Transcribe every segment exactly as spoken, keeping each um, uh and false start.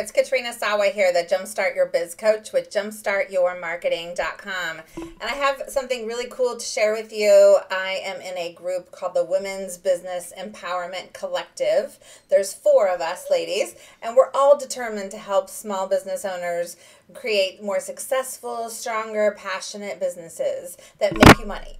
It's Katrina Sawa here, the Jumpstart Your Biz Coach with jumpstart your marketing dot com. And I have something really cool to share with you. I am in a group called the Women's Business Empowerment Collective. There's four of us ladies, and we're all determined to help small business owners create more successful, stronger, passionate businesses that make you money.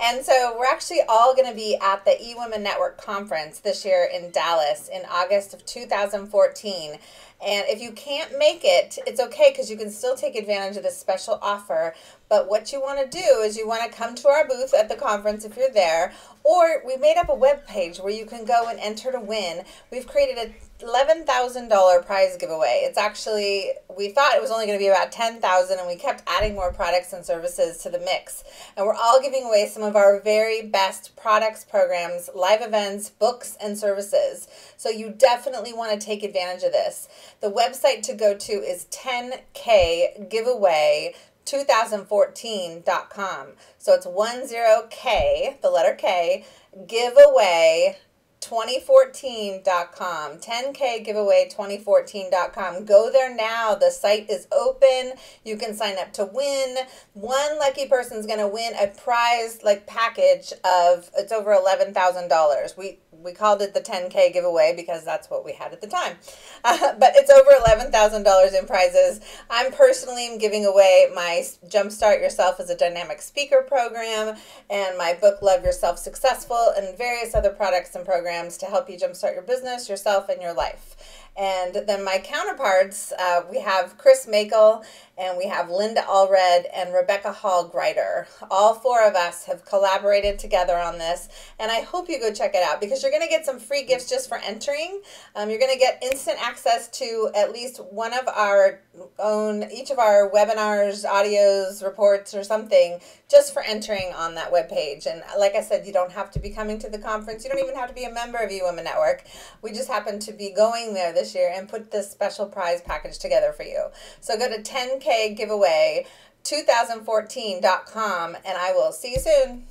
And so we're actually all going to be at the eWomenNetwork Conference this year in Dallas in August of two thousand fourteen. And if you can't make it, it's okay because you can still take advantage of this special offer. But what you want to do is you want to come to our booth at the conference if you're there, or we made up a web page where you can go and enter to win. We've created a eleven thousand dollar prize giveaway. It's actually, we thought it was only going to be about ten thousand dollars, and we kept adding more products and services to the mix. And we're all giving away some of our very best products, programs, live events, books, and services. So you definitely want to take advantage of this. The website to go to is ten K giveaway twenty fourteen dot com. So it's ten K, the letter K, giveaway twenty fourteen dot com. ten K giveaway twenty fourteen dot com. Go there now. The site is open. You can sign up to win. One lucky person's going to win a prize like package of, it's over eleven thousand dollars. We We called it the ten K giveaway because that's what we had at the time. Uh, but it's over eleven thousand dollars in prizes. I'm personally giving away my Jumpstart Yourself as a Dynamic Speaker program and my book, Love Yourself Successful, and various other products and programs to help you jumpstart your business, yourself, and your life. And then my counterparts, uh, we have Chris Makell, and we have Linda Allred and Rebecca Hall Gruyter. All four of us have collaborated together on this, and I hope you go check it out because you're going to get some free gifts just for entering. Um, you're going to get instant access to at least one of our own, each of our webinars, audios, reports, or something just for entering on that webpage. And like I said, you don't have to be coming to the conference. You don't even have to be a member of eWomen Network. We just happen to be going there this year and put this special prize package together for you. So go to ten K giveaway twenty fourteen dot com and I will see you soon.